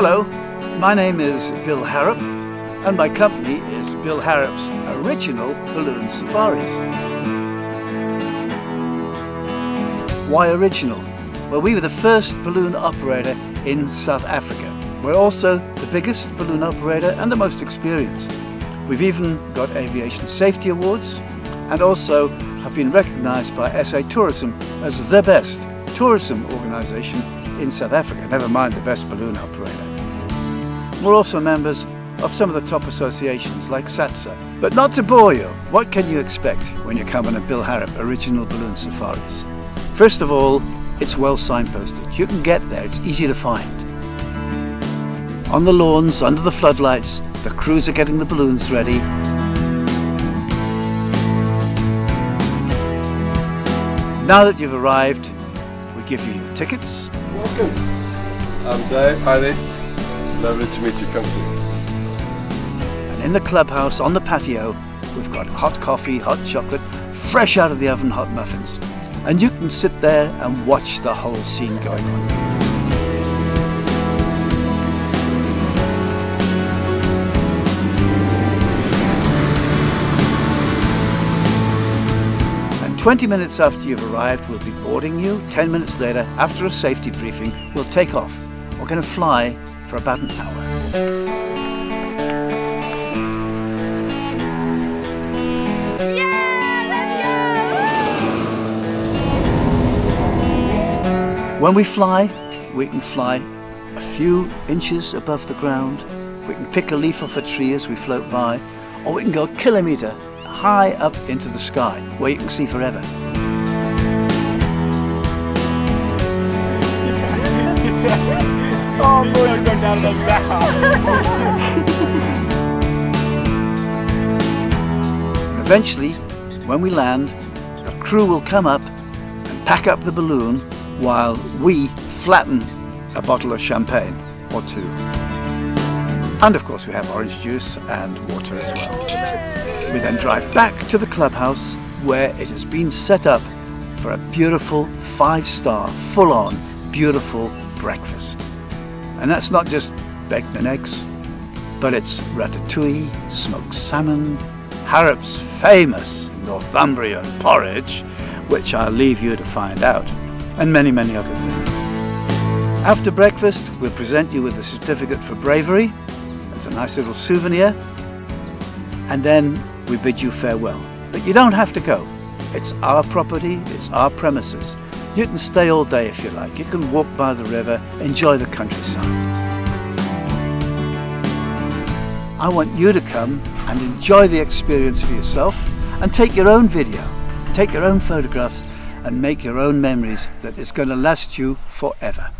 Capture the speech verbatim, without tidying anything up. Hello, my name is Bill Harrop, and my company is Bill Harrop's Original Balloon Safaris. Why original? Well, we were the first balloon operator in South Africa. We're also the biggest balloon operator and the most experienced. We've even got aviation safety awards and also have been recognized by S A Tourism as the best tourism organization in South Africa, never mind the best balloon operator. We're also members of some of the top associations like SATSA. But not to bore you, what can you expect when you come on a Bill Harrop Original Balloon Safaris? First of all, it's well signposted. You can get there, it's easy to find. On the lawns, under the floodlights, the crews are getting the balloons ready. Now that you've arrived, we give you your tickets. Welcome. I'm Dave. Hi there. Lovely to meet you, come to you. And in the clubhouse, on the patio, we've got hot coffee, hot chocolate, fresh out of the oven hot muffins. And you can sit there and watch the whole scene going on. And twenty minutes after you've arrived, we'll be boarding you. ten minutes later, after a safety briefing, we'll take off. We're going to fly for about an hour. Yeah, let's go! When we fly, we can fly a few inches above the ground. We can pick a leaf off a tree as we float by, or we can go a kilometre high up into the sky where you can see forever. Oh, boy, I go down the ground. Eventually, when we land, the crew will come up and pack up the balloon while we flatten a bottle of champagne or two. And of course, we have orange juice and water as well. We then drive back to the clubhouse where it has been set up for a beautiful five-star, full-on, beautiful breakfast. And that's not just bacon and eggs, but it's ratatouille, smoked salmon, Harrop's famous Northumbrian porridge, which I'll leave you to find out, and many, many other things. After breakfast, we'll present you with a certificate for bravery. It's a nice little souvenir. And then we bid you farewell. But you don't have to go. It's our property, it's our premises. You can stay all day if you like. You can walk by the river, enjoy the countryside. I want you to come and enjoy the experience for yourself and take your own video, take your own photographs and make your own memories that is going to last you forever.